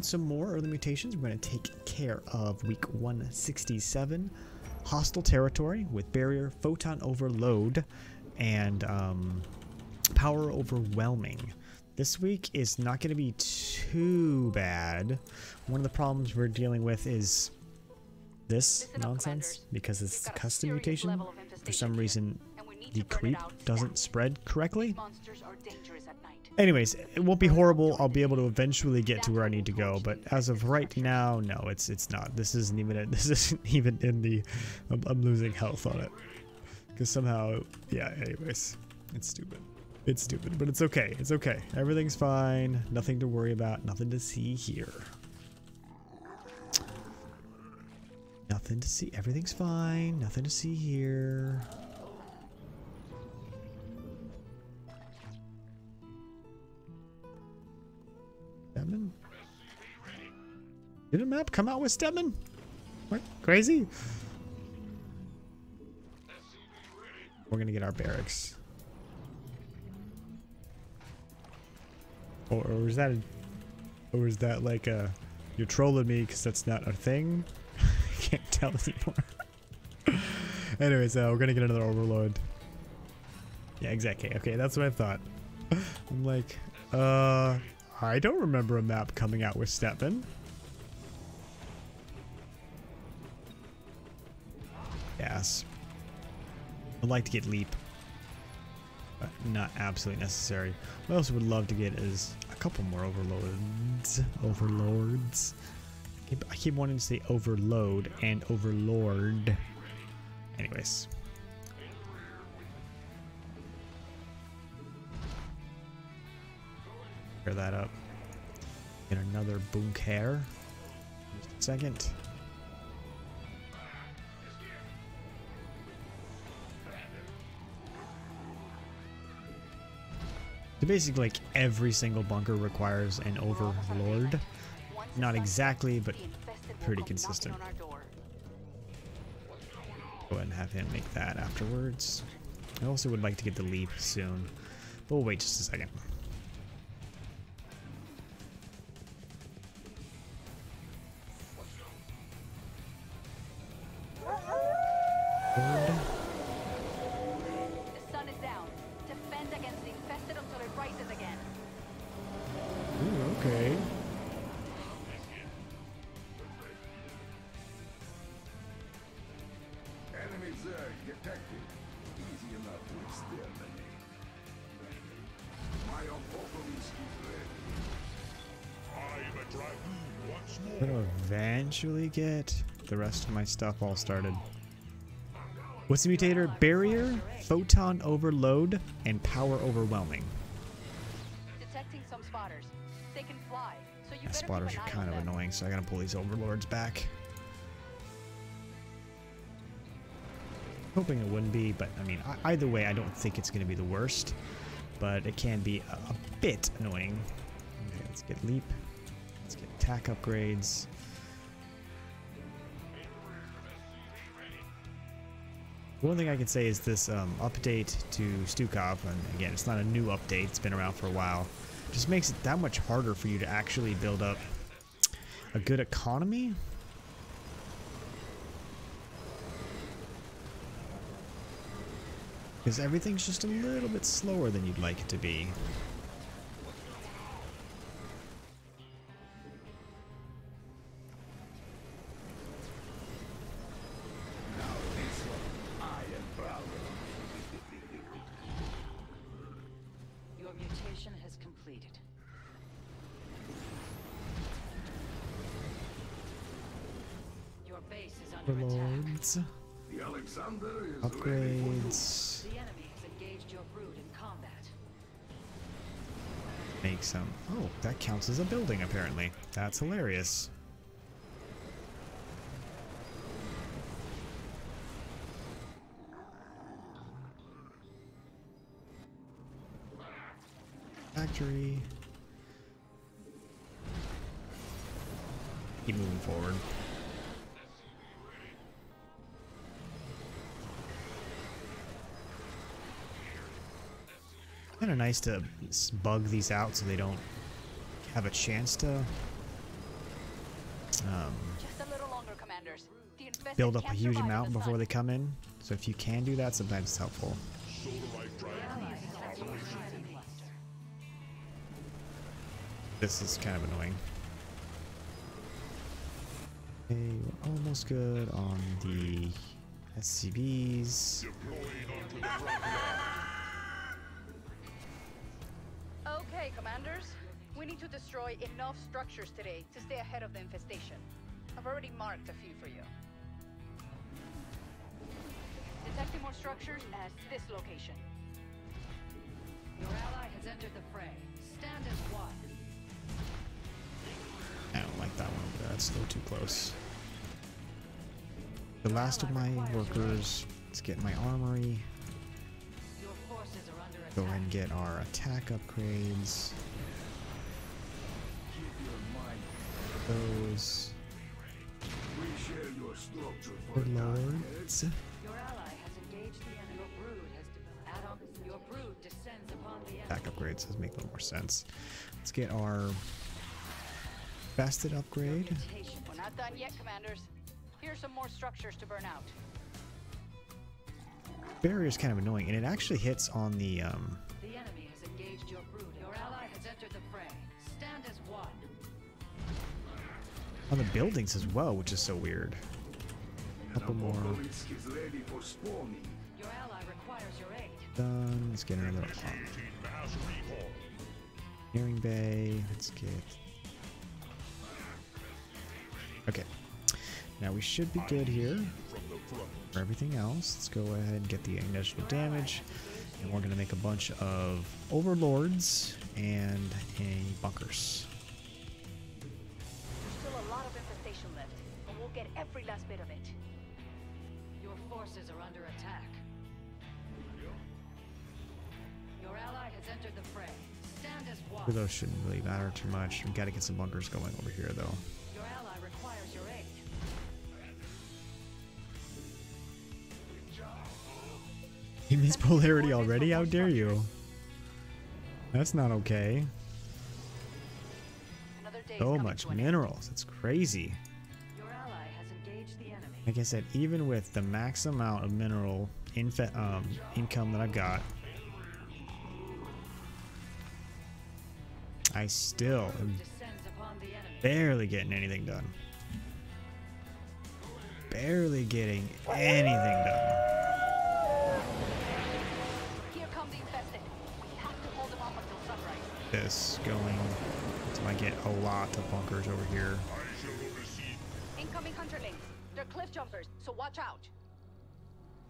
Some more early mutations we're going to take care of. Week 167, Hostile Territory with Barrier, Photon Overload, and Power Overwhelming. This week is not going to be too bad. One of the problems we're dealing with is this nonsense, because it's a custom mutation. For some reason, the creep doesn't spread correctly. Anyways, it won't be horrible. I'll be able to eventually get to where I need to go, but as of right now, no, it's not. This isn't even in the. I'm losing health on it because somehow, yeah. Anyways, it's stupid, but it's okay. It's okay. Everything's fine. Nothing to worry about. Nothing to see here. Nothing to see. Everything's fine. Nothing to see here. Stedman? Did a map come out with Stedman? What? Crazy? We're gonna get our barracks. Or was that? Or was that like a? You're trolling me because that's not a thing. I can't tell anymore. Anyways, we're gonna get another overload. Yeah, exactly. Okay, that's what I thought. I'm like, I don't remember a map coming out with Stepin. Yes. I'd like to get Leap. But not absolutely necessary. What else I would love to get is a couple more Overlords. Overlords. I keep wanting to say Overload and Overlord. Anyways. That up. Get another bunker. Just a second. So basically, like, every single bunker requires an overlord. Not exactly, but pretty consistent. Go ahead and have him make that afterwards. I also would like to get the leap soon, but we'll wait just a second. I'm gonna eventually get the rest of my stuff all started. What's the mutator? Barrier, Photon Overload, and Power Overwhelming. Detecting some spotters. They can fly, so you spotters are kind of annoying, so I gotta pull these overlords back. Hoping it wouldn't be, but I mean, either way, I don't think it's gonna be the worst, but it can be a bit annoying. Okay, let's get Leap. Let's get attack upgrades. One thing I can say is this update to Stukov, and again, it's not a new update, it's been around for a while, just makes it that much harder for you to actually build up a good economy. Because everything's just a little bit slower than you'd like it to be. Overlords. Upgrades. Make some. Oh, that counts as a building apparently. That's hilarious. Factory. Keep moving forward. Kind of nice to bug these out so they don't have a chance to build up a huge amount before they come in. So if you can do that, sometimes it's helpful. This is kind of annoying. Okay, we're almost good on the SCVs. Okay, commanders. We need to destroy enough structures today to stay ahead of the infestation. I've already marked a few for you. Detecting more structures at this location. Your ally has entered the fray. Stand as one. I don't like that one over there. That's a little too close. The last of my workers is get my armory. Go ahead and get our attack upgrades. Those. Good lords. Attack upgrades does make a little more sense. Let's get our bested upgrade. We're not done yet, commanders. Here's some more structures to burn out. Barrier is kind of annoying, and it actually hits on the. The enemy has engaged your brood. Your ally has entered the fray. Stand as one. On the buildings as well, which is so weird. A couple more. Your ally requires your aid. Done. Let's get another one. Hearing bay. Let's get. Okay. Now we should be good here for everything else. Let's go ahead and get the initial damage. And we're going to make a bunch of overlords and bunkers. There's still a lot of infestation left, and we'll get every last bit of it. Your forces are under attack. Your ally has entered the fray. Stand as one. Those shouldn't really matter too much. We've got to get some bunkers going over here, though. Your ally requires your aid. You miss polarity already? How dare you? That's not okay. So much minerals. It's crazy. Like I said, even with the max amount of mineral income that I've got, I still am barely getting anything done. Barely getting anything done. This going until I get a lot of bunkers over here. Incoming hunterlings. They're cliff jumpers, so watch out.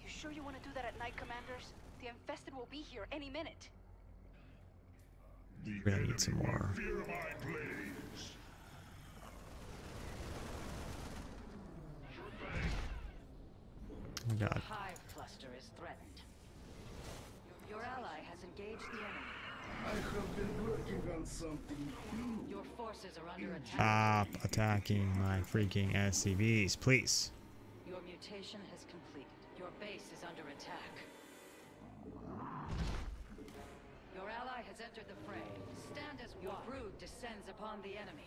You sure you want to do that at night, commanders? The infested will be here any minute. We're gonna need some more. Oh my god. The hive cluster is threatened. Your ally has engaged the enemy. I have been working on something. Your forces are under attack. Stop attacking my freaking SCVs, please. Your mutation has completed. Your base is under attack. Your ally has entered the fray. Stand as your brood descends upon the enemy.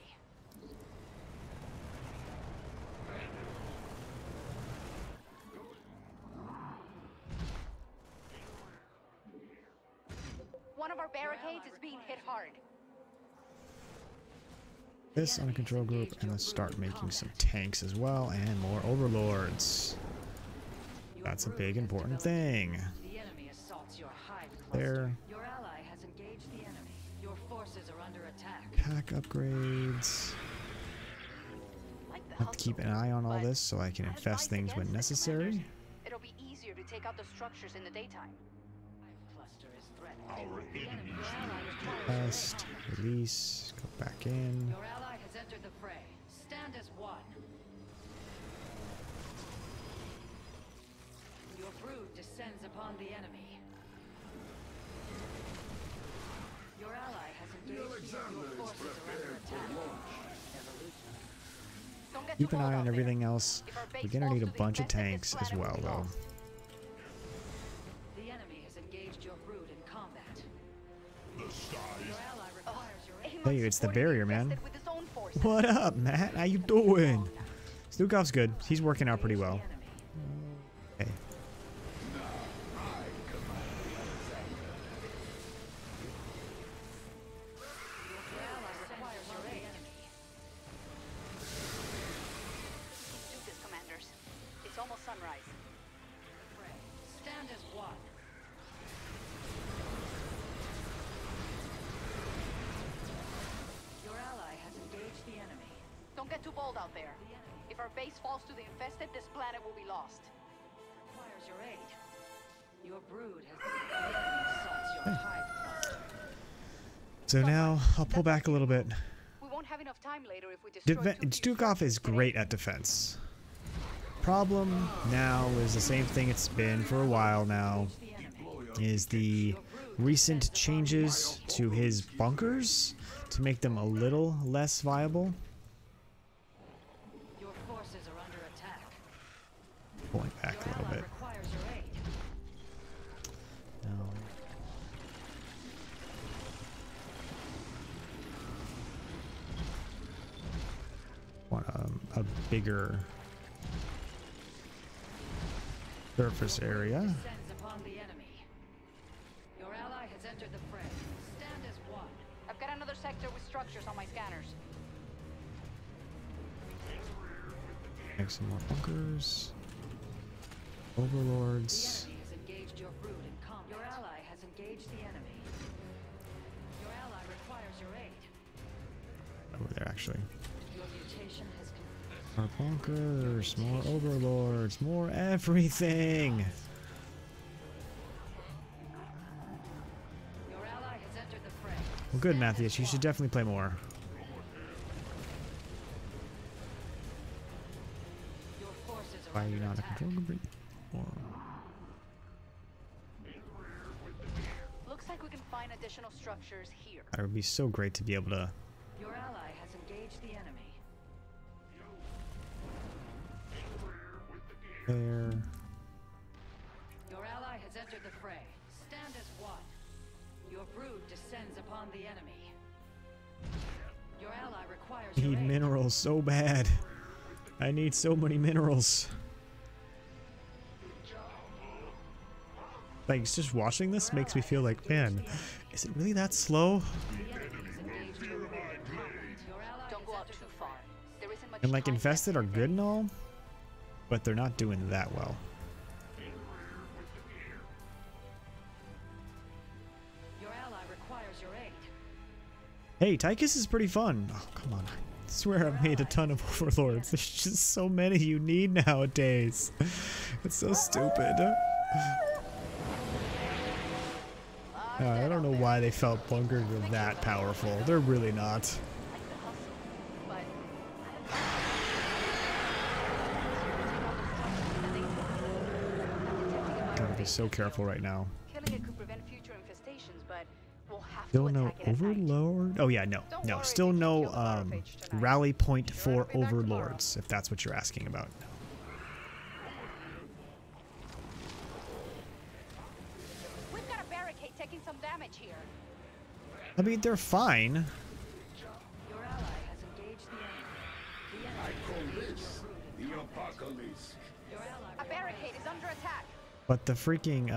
One of our barricades is being hit hard. This on a control group, and let's start making some tanks as well, and more overlords. That's a big important thing. The enemy assaults your hive cluster. There. Your ally has engaged the enemy. Your forces are under attack. Pack upgrades. I have to keep an eye on all this so I can infest things when necessary. It'll be easier to take out the structures in the daytime. Our enemies rest, release, go back in. Your ally has entered the fray. Stand as one. Your brood descends upon the enemy. Your ally has engaged your forces under attack. Keep an eye on everything else. We're gonna need a bunch of tanks as well, though. Your ally requires your aid. Tell you, it's the barrier, man. With its own force. forces. What up, Matt? How you doing? Stukov's good. He's working out pretty well. Hey. So now I'll pull back a little bit. We won't have enough time later if we destroy Stukov is great at defense. Problem now is the same thing it's been for a while now, is the recent changes to his bunkers to make them a little less viable. Your forces are under attack. Pulling back a little bit. Want a bigger surface area. Your ally has entered the fray. Stand as one. I've got another sector with structures on my scanners. Make some more bunkers. Overlords. The enemy has engaged your brood in combat. Your ally has engaged the enemy. Your ally requires your aid. Over there, actually. More bunkers, more overlords, more everything. Well, good, Matthias. You should definitely play more. Why are you not a control group? Looks like we can find additional structures here. It would be so great to be able to. Your ally has engaged the enemy. There. Your ally has entered the fray. Stand as one. Your brood descends upon the enemy. Your ally requires. I need minerals so bad. I need so many minerals. Like, just watching this makes me feel like, man, is it really that slow? And like, Infested are good and all, but they're not doing that well. Your ally requires your aid. Hey, Tychus is pretty fun. Oh, come on. I swear I've made a ton of overlords. There's just so many you need nowadays. It's so stupid. I don't know why they felt bunkers were that powerful. They're really not. Be so careful right now. Still no overlord. Oh yeah, no. Still no rally point for overlords, if that's what you're asking about. We've got a barricade taking some damage here. I mean, they're fine. Your ally has engaged the enemy. I call this the apocalypse. A barricade is under attack. But the freaking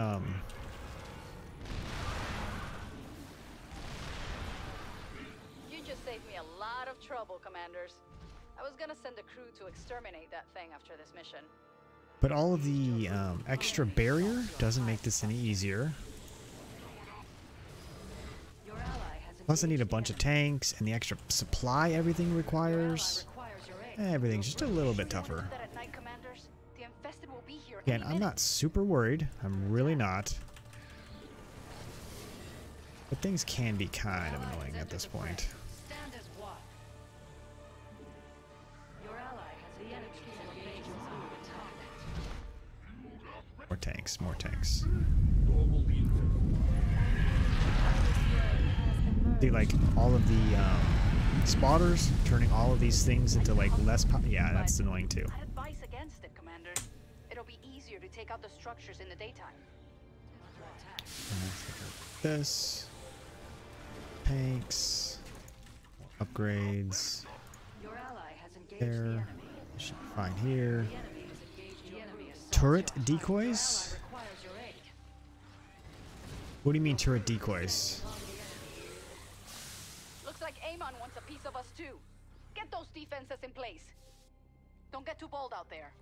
You just saved me a lot of trouble, commanders. I was gonna send a crew to exterminate that thing after this mission. But all of the extra barrier doesn't make this any easier. Plus I need a bunch of tanks and the extra supply everything requires. Everything's just a little bit tougher. Again, I'm not super worried. I'm really not. But things can be kind of annoying at this point. More tanks, more tanks. See, like, all of the spotters turning all of these things into, like, less pop. Yeah, that's annoying too. To take out the structures in the daytime. This tanks upgrades. there. Should be fine here. Turret decoys? What do you mean turret decoys? Looks like Amon wants a piece of us too. Get those defenses in place. Don't get too bold out there.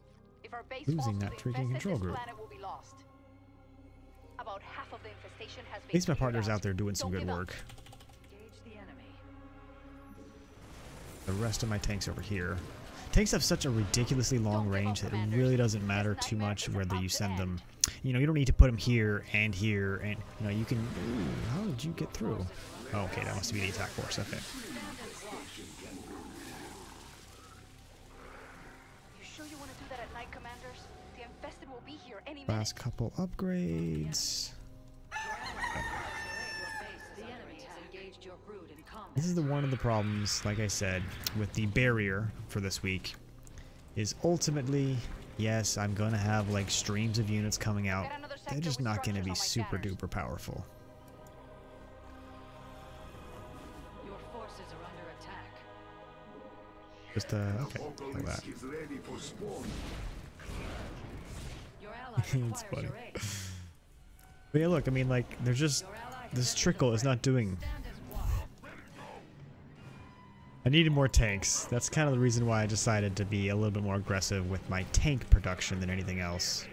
If our base falls to the infested, this planet will be lost. About half of the infestation has been. At least my partner's out there doing some good work. The rest of my tanks over here. Tanks have such a ridiculously long range that it really doesn't matter too much whether you send them. You know, you don't need to put them here, and you know, you can. Ooh, how did you get through? Oh, okay, that must be the attack force. Okay. You sure you want to do that at night, commanders? The infested will be here any minute. Last couple upgrades. This is the one of the problems, like I said, with the barrier for this week, is ultimately, yes, I'm going to have like streams of units coming out. They're just not going to be super duper powerful. Your forces are under attack. Just okay, like that. It's funny. But yeah, look, I mean, like, there's just this trickle is not doing. I needed more tanks. That's kind of the reason why I decided to be a little bit more aggressive with my tank production than anything else.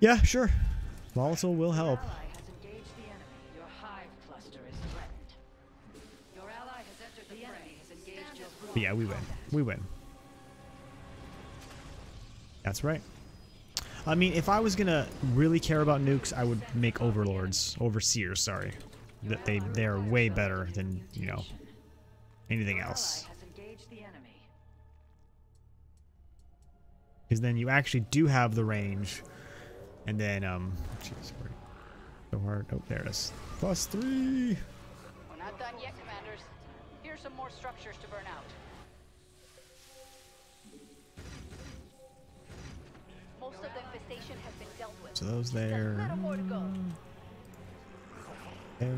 Yeah, sure. Volatile will help. But yeah, we win. We win. That's right. I mean, if I was going to really care about nukes, I would make overlords. Overseers, sorry. That they're way better than, you know, anything else. Because then you actually do have the range. And then, jeez, so hard. Oh, there it is. +3! We're not done yet, commanders. Here's some more structures to burn out. Most of the infestation has been dealt with. So those there. There.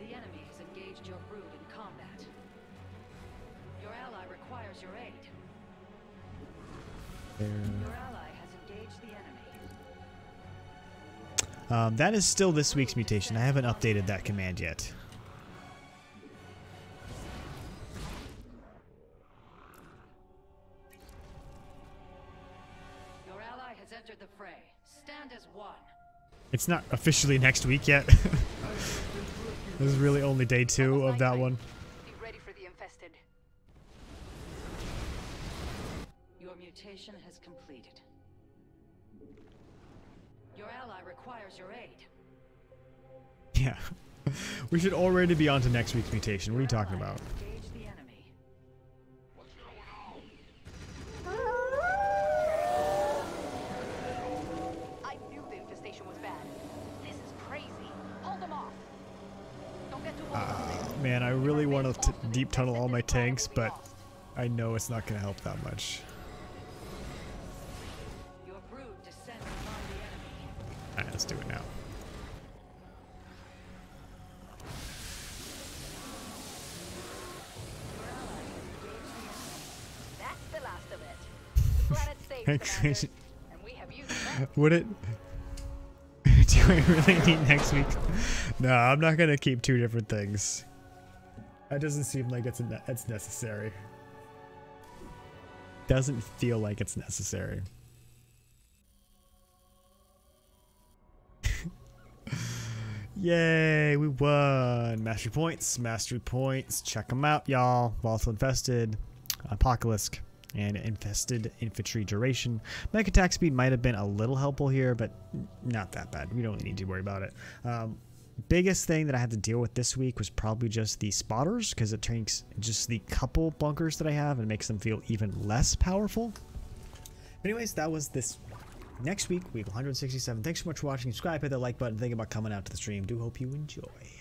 The enemy has engaged your brood in combat. Your ally requires your aid. There. Your ally has engaged the enemy. That is still this week's mutation. I haven't updated that command yet. Your ally has entered the fray. Stand as one. It's not officially next week yet. This is really only day 2 of that one. Be ready for the infested. Your mutation has completed. Your ally requires your aid. Yeah. We should already be on to next week's mutation. What are you talking about? Man, I really want to deep tunnel all my tanks, but I know it's not going to help that much. Alright, let's do it now. That's the last of it. The planet's safe, and we have used it. Would it? Do we really need next week? No, I'm not going to keep 2 different things. That doesn't seem like it's necessary. Doesn't feel like it's necessary. Yay, we won. Mastery points, mastery points. Check them out, y'all. Volatile infested, apocalypse, and infested infantry duration. Mech attack speed might have been a little helpful here, but not that bad. We don't really need to worry about it. Biggest thing that I had to deal with this week was probably just the spotters, because it takes just the couple bunkers that I have and makes them feel even less powerful. But anyways, that was this next week, week 167. Thanks so much for watching. Subscribe, hit that like button. Think about coming out to the stream. Do hope you enjoy.